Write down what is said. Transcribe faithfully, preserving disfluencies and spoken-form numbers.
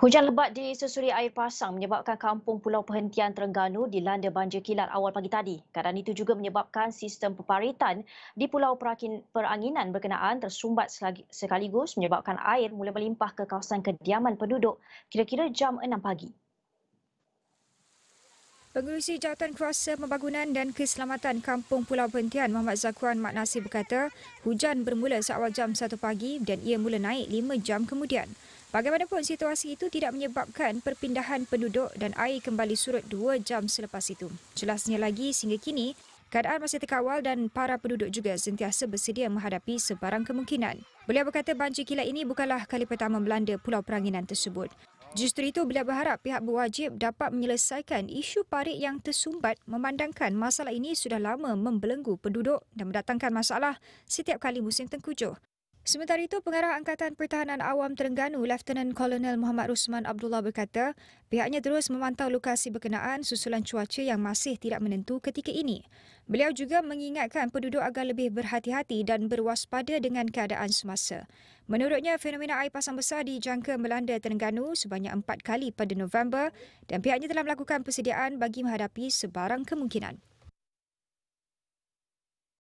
Hujan lebat disusuri air pasang menyebabkan kampung Pulau Perhentian Terengganu dilanda banjir kilat awal pagi tadi. Keadaan itu juga menyebabkan sistem peparitan di Pulau Peranginan berkenaan tersumbat sekaligus menyebabkan air mula melimpah ke kawasan kediaman penduduk kira-kira jam enam pagi. Pengurusi Jawatan Kuasa Pembangunan dan Keselamatan Kampung Pulau Perhentian Muhammad Zakuan Mat Nasib berkata hujan bermula seawal jam satu pagi dan ia mula naik lima jam kemudian. Bagaimanapun, situasi itu tidak menyebabkan perpindahan penduduk dan air kembali surut dua jam selepas itu. Jelasnya lagi, sehingga kini keadaan masih terkawal dan para penduduk juga sentiasa bersedia menghadapi sebarang kemungkinan. Beliau berkata banjir kilat ini bukanlah kali pertama melanda Pulau Peranginan tersebut. Justru itu, beliau berharap pihak berwajib dapat menyelesaikan isu parit yang tersumbat memandangkan masalah ini sudah lama membelenggu penduduk dan mendatangkan masalah setiap kali musim tengkujuh. Sementara itu, Pengarah Angkatan Pertahanan Awam Terengganu, Lieutenant Colonel Muhammad Rusman Abdullah berkata pihaknya terus memantau lokasi berkenaan susulan cuaca yang masih tidak menentu ketika ini. Beliau juga mengingatkan penduduk agar lebih berhati-hati dan berwaspada dengan keadaan semasa. Menurutnya, fenomena air pasang besar dijangka melanda Terengganu sebanyak empat kali pada November dan pihaknya telah melakukan persediaan bagi menghadapi sebarang kemungkinan.